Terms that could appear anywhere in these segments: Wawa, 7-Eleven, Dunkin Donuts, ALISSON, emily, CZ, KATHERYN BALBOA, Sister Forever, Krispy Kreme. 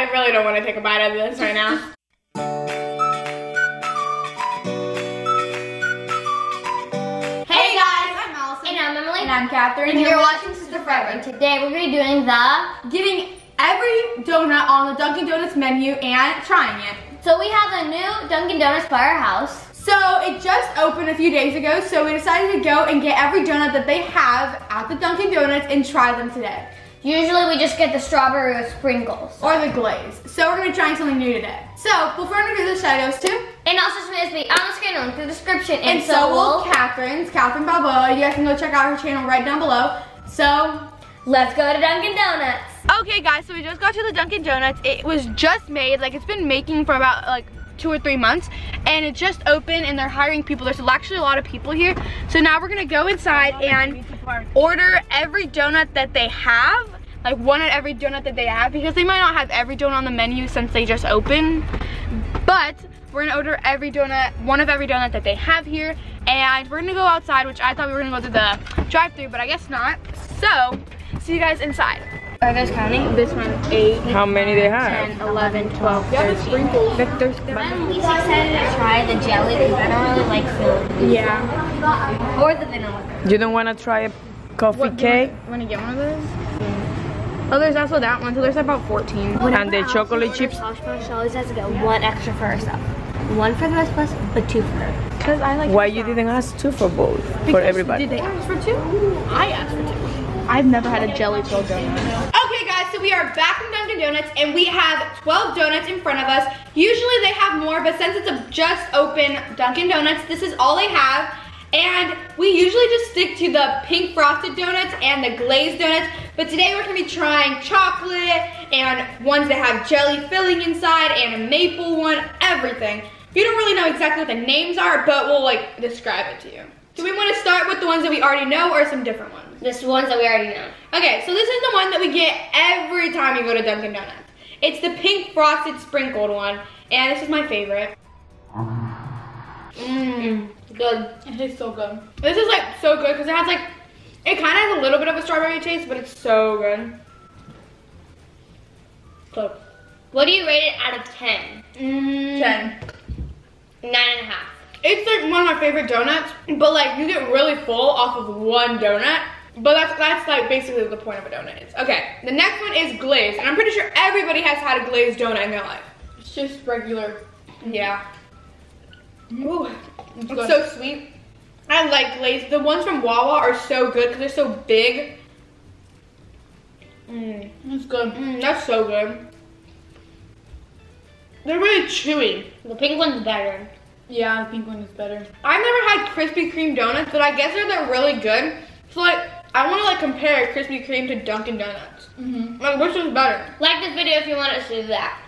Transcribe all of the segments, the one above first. I really don't want to take a bite out of this right now. Hey guys, I'm Allison. And I'm Emily. And I'm Katherine. And you're watching Sister Forever. And today we're going to be doing giving every donut on the Dunkin Donuts menu and trying it. So we have a new Dunkin Donuts by our house. So it just opened a few days ago, so we decided to go and get every donut that they have at the Dunkin Donuts and try them today. Usually we just get the strawberry with sprinkles. Or the glaze. So we're gonna be trying something new today. So before I do this, shout outs to. And also submit us on the screen link in the description. And so will Katherin's, KATHERYN BALBOA. You guys can go check out her channel right down below. So let's go to Dunkin Donuts. Okay guys, so we just got to the Dunkin Donuts. It was just made, like it's been making for about like 2 or 3 months, and it just opened and they're hiring people. There's actually a lot of people here. So now we're gonna go inside and order every donut that they have, like one at every donut that they have, because they might not have every donut on the menu since they just opened. But we're gonna order every donut, one of every donut that they have here, and we're gonna go outside, which I thought we were gonna go through the drive-through, but I guess not. So see you guys inside. Are those counting? This one, 8. How many they have? 10, 11, 12, 13. I'm least excited to try the jelly because I don't really like food. Yeah. Or the vanilla. You don't want to try a coffee cake? Want to get one of those? Yeah. Oh, there's also that one. So there's about 14. And the chocolate chips? She always has to get one extra for herself. One for the rest of us, but two for her. Because I like. Why you didn't ask two for both? Because for everybody. Did they ask for two? I asked for two. I've never had a jelly filled donut. Okay guys, so we are back from Dunkin Donuts and we have 12 donuts in front of us. Usually they have more, but since it's a just open Dunkin Donuts, this is all they have. And we usually just stick to the pink frosted donuts and the glazed donuts, but today we're gonna be trying chocolate and ones that have jelly filling inside and a maple one, everything. You don't really know exactly what the names are, but we'll like describe it to you. Do we want to start with the ones that we already know or some different ones? This ones that we already know. Okay, so this is the one that we get every time you go to Dunkin' Donuts. It's the pink frosted sprinkled one, and this is my favorite. Mmm, good. It tastes so good. This is like so good because it has like, it kind of has a little bit of a strawberry taste, but it's so good. Good. What do you rate it out of 10? 10. 9.5. It's like one of my favorite donuts, but like you get really full off of one donut. But that's like basically what the point of a donut is. Okay, the next one is glazed, and I'm pretty sure everybody has had a glazed donut in their life. It's just regular. Yeah. Ooh, it's so sweet. I like glazed. The ones from Wawa are so good because they're so big. Mmm, that's good. Mm, that's so good. They're really chewy. The pink one's better. Yeah, the pink one is better. I've never had Krispy Kreme donuts, but I guess they're really good. So like, I want to like compare Krispy Kreme to Dunkin' Donuts. Mm-hmm. Like, which is better? Like this video if you want us to do that.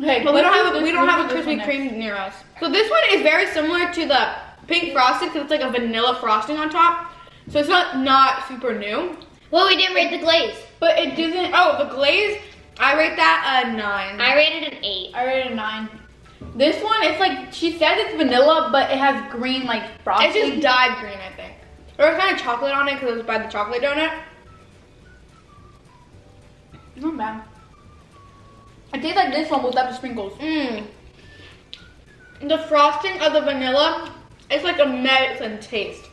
Okay, but we don't have a Krispy Kreme near us. So this one is very similar to the pink frosting because it's like a vanilla frosting on top. So it's not super new. Well, we didn't rate the glaze. But it doesn't. Oh, the glaze. I rate that a 9. I rated an 8. I rated a 9. This one, it's like, she says it's vanilla, but it has green, like, frosting. It's just dyed green, I think. Or it's kind of chocolate on it, because it was by the chocolate donut. It's not bad. It tastes like this one without the sprinkles. Mmm. The frosting of the vanilla, it's like a medicine taste.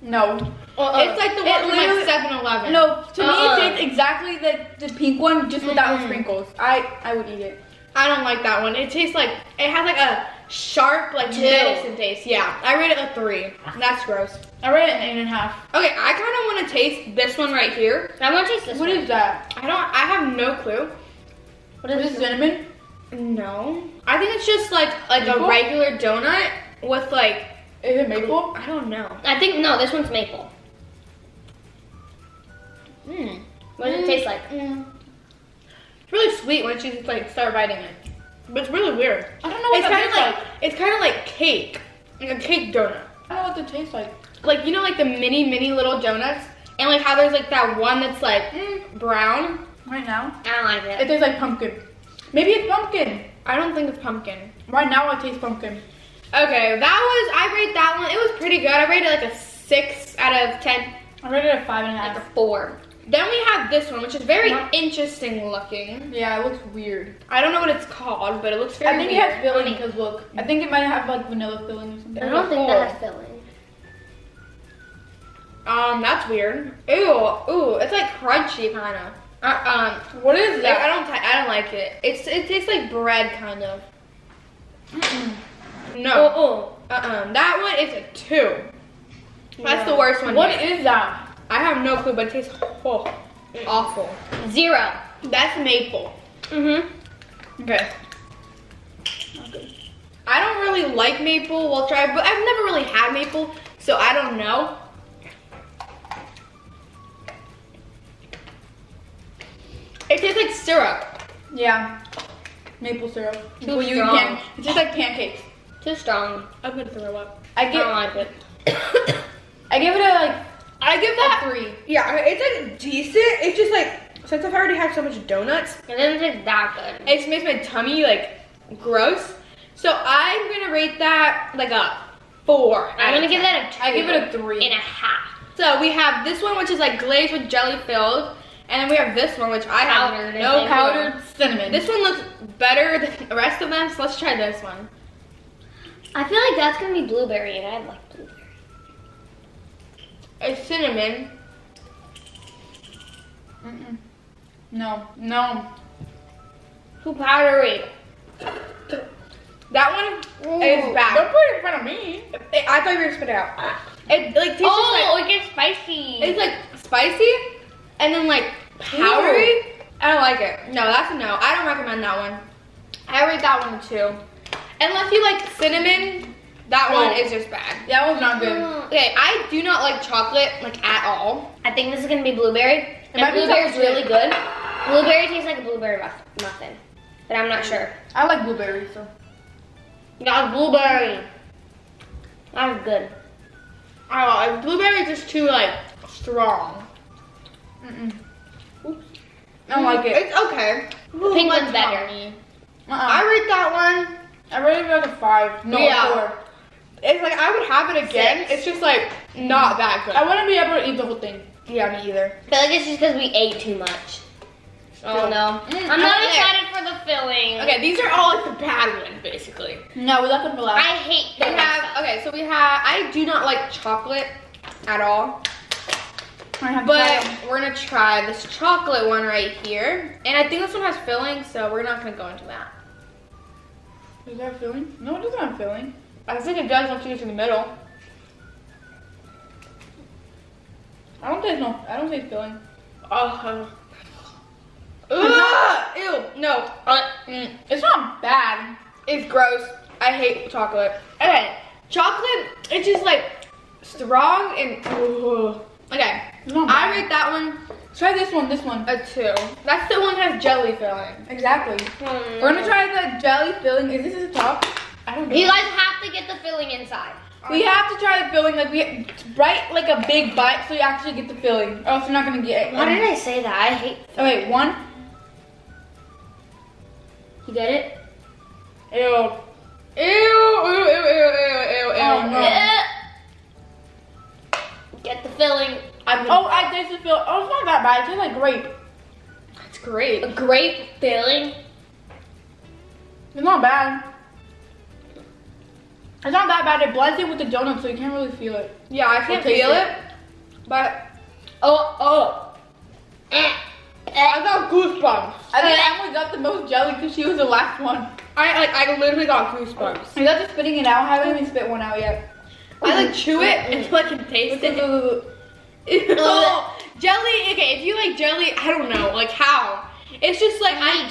No. It's like the one from like 7-Eleven. No, to me, it tastes exactly like the pink one, just without the sprinkles. I would eat it. I don't like that one. It tastes like, it has like a sharp, like medicine taste. Yeah, I rated it a 3. That's gross. I rated it an 8.5. Okay, I kind of want to taste this one right here. I want to taste this one. What is that? I have no clue. What is this, cinnamon? No. I think it's just like a regular donut with like. Is it maple? I don't know. I think, no, this one's maple. Mmm. What does it taste like? Mm. It's really sweet when she like start biting it, but it's really weird. I don't know what that tastes like. It's kind of like cake, like a cake donut. I don't know what it tastes like. Like you know, like the mini little donuts, and like how there's like that one that's like brown. Right now, I don't like it. It tastes like pumpkin. Maybe it's pumpkin. I don't think it's pumpkin. Right now, I taste pumpkin. Okay, I rated that one. It was pretty good. I rated like a 6 out of 10. I rated a 5.5. Like a 4. Then we have this one, which is very interesting looking. Yeah, it looks weird. I don't know what it's called, but it looks very weird. I think it has filling because look, I think it might have like vanilla filling or something. I don't think that has filling. That's weird. Ew, ooh, it's like crunchy kind of. What is that? I don't like it. It tastes like bread kind of. No. That one is a 2. That's the worst one. What is that? I have no clue, but it tastes awful. 0. That's maple. Mm-hmm. Okay. Not good. I don't really like maple. We'll try, but I've never really had maple, so I don't know. It tastes like syrup. Yeah. Maple syrup. Too strong. It tastes like pancakes. Too strong. I'm gonna throw up. I don't like it. I give it a I give that a 3. Yeah, it's like decent. It's just like, since I've already had so much donuts, it doesn't taste that good. It makes my tummy like gross. So I'm gonna rate that like a 4. I'm gonna give that a 2. I give it a 3.5. So we have this one, which is like glazed with jelly filled. And then we have this one, which I have no powdered cinnamon. This one looks better than the rest of them, so let's try this one. I feel like that's gonna be blueberry, and I like blueberry. It's cinnamon. Mm-mm. No, no. Too powdery. That one is bad. Don't put it in front of me. I thought you were gonna spit it out. It like tastes like, it gets spicy. It's like spicy. And then like powdery, I don't like it. No, that's a no. I don't recommend that one. I rate that one 2. Unless you like cinnamon, that one is just bad. That one's not good. Okay, I do not like chocolate like at all. I think this is gonna be blueberry. And blueberry is really good. Blueberry tastes like a blueberry muffin, but I'm not sure. I like blueberry, so. That's blueberry. That's good. Oh, blueberry is just too like strong. Mm-mm. I don't like it. It's okay. The pink one's better. I rate that one. I rated it like a 5. No, yeah. 4. It's like I would have it again. 6. It's just like not that good. I wouldn't be able to eat the whole thing. Yeah, me either. I feel like it's just because we ate too much. Oh no. I'm not excited for the filling. Okay, these are all like the bad ones basically. No, we left them for last. I hate them. Okay, so we have. I do not like chocolate at all. But we're gonna try this chocolate one right here, and I think this one has filling, so we're not gonna go into that. Does it have filling? No, it doesn't have filling. I think it does once you get in the middle. I don't taste filling. Ew, no. It's not bad. It's gross. I hate chocolate. Okay, chocolate. It's just like strong and. Okay, I rate that one. Try this one. A 2. That's the one that has jelly filling. Exactly. We're gonna try the jelly filling. Is this the top? I don't know. You guys have to get the filling inside. We have to try the filling. Like we write like a big bite so you actually get the filling. Or else you're not gonna get it. Why did I say that? I hate filling. Okay, 1. You get it? Ew. Ew, ew, ew, ew, ew, ew. Oh, no. Get the filling. I taste the filling. Oh, it's not that bad. It tastes like grape. It's grape. A grape filling. It's not bad. It's not that bad. It blends in with the donut, so you can't really feel it. Yeah, I can't feel it. But I got goosebumps. I think Emily got the most jelly because she was the last one. I literally got goosebumps. You got to spitting it out. I haven't even spit one out yet. I like chew it until I can taste it. Jelly, okay, if you like jelly, I don't know, like how. It's just like, I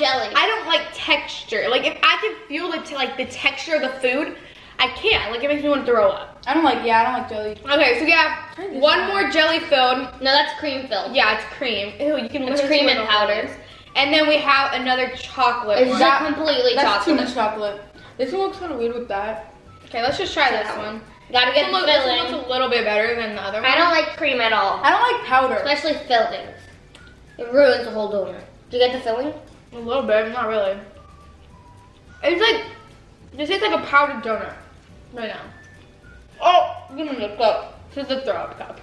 don't like texture. Like if I can feel like the texture of the food, I can't. Like it makes me want to throw up. I don't like jelly. Okay, so we have one more jelly filled. No, that's cream filled. Yeah, it's cream. Ew, you can it's cream and powders. And then we have another chocolate. Is that completely chocolate? That's too much chocolate. This one looks kind of weird with that. Okay, let's just try this one. Gotta get the filling. This one looks a little bit better than the other one. I don't like cream at all. I don't like powder. Especially fillings. It ruins the whole donut. Do you get the filling? A little bit, not really. It's like, this tastes like a powdered donut right now. Oh, give me the cup. This is the throw up cup.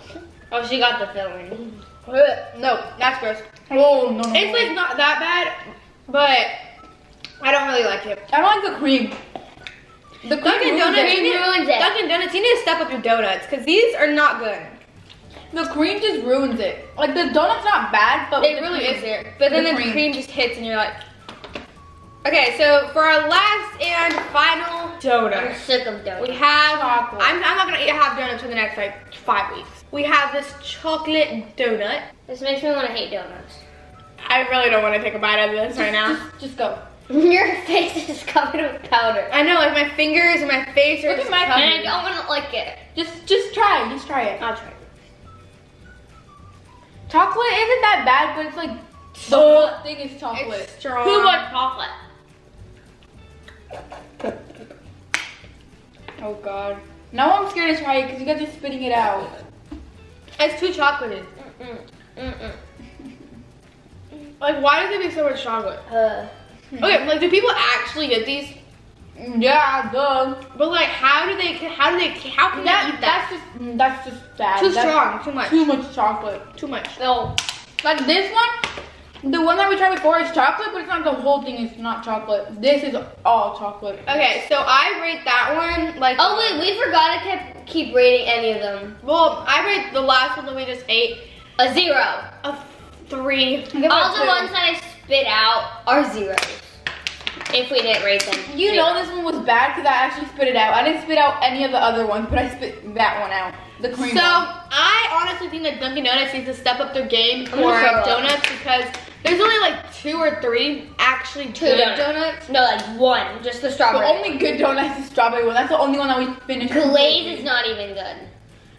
Oh, she got the filling. Ugh, no, that's gross. Oh, no, no. It's like not that bad, but I don't really like it. I don't like the cream. The Dunkin Donuts, you need to step up your donuts because these are not good. The cream just ruins it. Like the donut's not bad, but it really is there. But then the cream just hits, and you're like, okay. So for our last and final donut, I'm sick of donuts. We have, I'm not gonna eat half donuts for the next like 5 weeks. We have this chocolate donut. This makes me want to hate donuts. I really don't want to take a bite out of this right now. Just go. Your face is covered with powder. I know, like my fingers and my face are look just at my covered. And I don't want to like it. Just try it. Just try it. I'll try it. Chocolate isn't that bad, but it's like so thick as chocolate. It's strong. Too much chocolate. Oh God. Now I'm scared to try it because you guys are spitting it out. It's too chocolatey. Like, why does it make so much chocolate? Okay, like, do people actually get these? Yeah, duh. But like, how can they eat that? That's just bad. Too strong, too much. Too much chocolate. Too much. So, like this one, the one that we tried before is chocolate, but it's not the whole thing, it's not chocolate. This is all chocolate. Okay, so I rate that one, like. Oh wait, we forgot to keep rating any of them. Well, I rate the last one that we just ate a 0. A 3. All the ones that I spit out are 0s if we didn't rate them. You know this one was bad because I actually spit it out. I didn't spit out any of the other ones, but I spit that one out. The cream one. I honestly think that Dunkin' Donuts needs to step up their game for donuts because there's only like 2 or 3 actually good donuts. No, like one, just the strawberry. The only good donuts is the strawberry one. That's the only one that we finished. Glaze is not even good.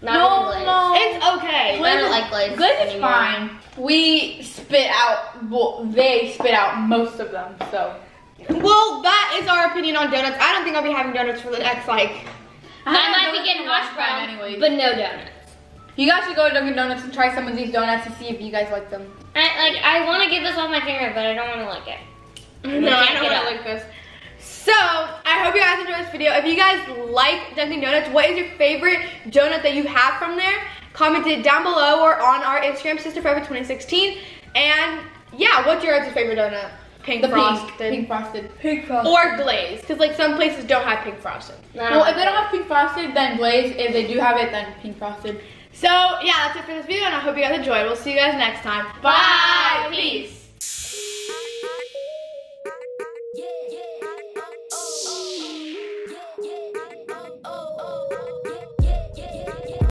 No, it's okay. I don't like glaze. Glaze is fine. We spit out, well, they spit out most of them, so. Well, that is our opinion on donuts. I don't think I'll be having donuts for the next, like. I might be getting hash brown, anyway. But no donuts. You guys should go to Dunkin' Donuts and try some of these donuts to see if you guys like them. I want to give this off my finger, but I don't want to lick it. No, I don't want to lick this. So, I hope you guys enjoyed this video. If you guys like Dunkin' Donuts, what is your favorite donut that you have from there? Comment it down below or on our Instagram, Sister Forever 2016. And yeah, what's your favorite donut? Pink frosted. Or glazed. Because like some places don't have pink frosted. Well, if they don't have pink frosted, then glazed. If they do have it, then pink frosted. So yeah, that's it for this video, and I hope you guys enjoyed. We'll see you guys next time. Bye. Peace.